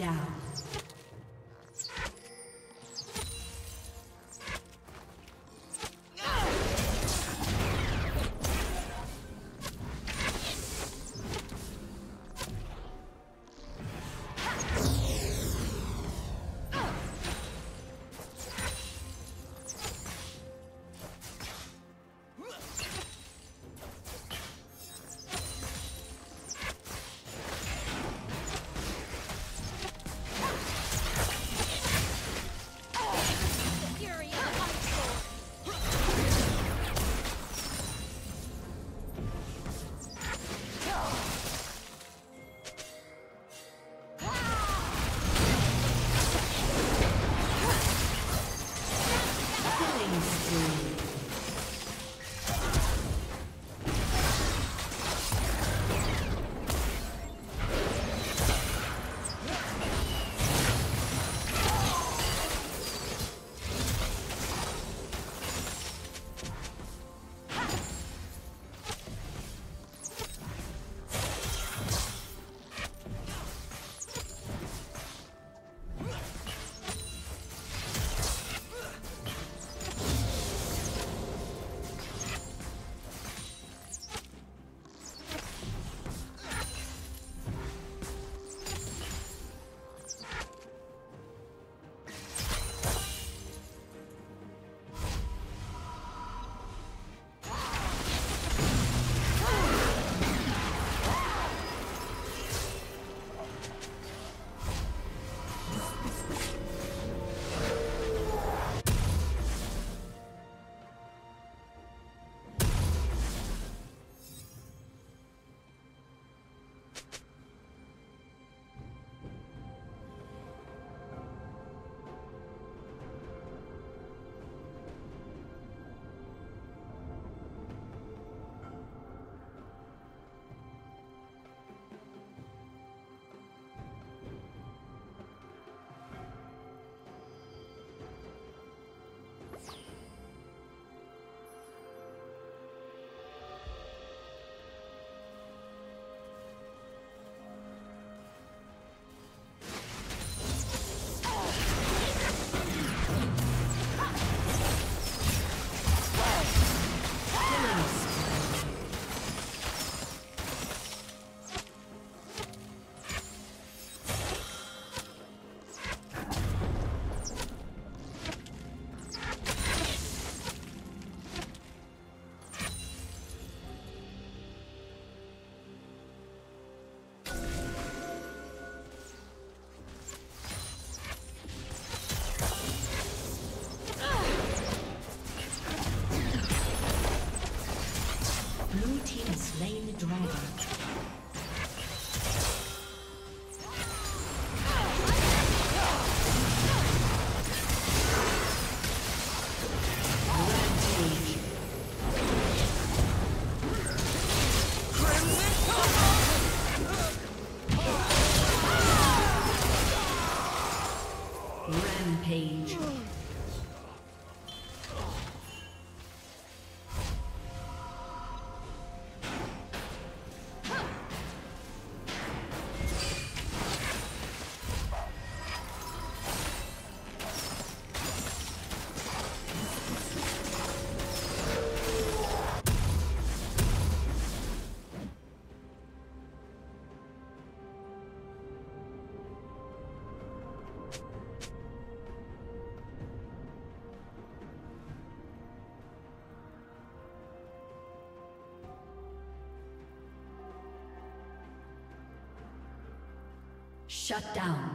down. Shut down.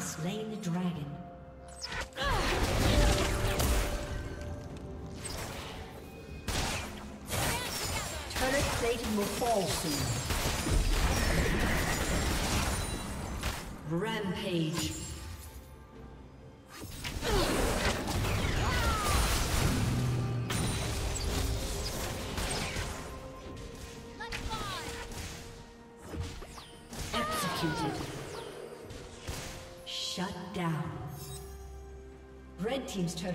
Slain the dragon. Turret plating will fall soon. Rampage. Team's turret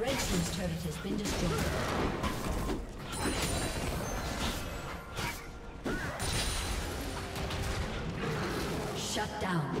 Red team's turret has been destroyed. Shut down.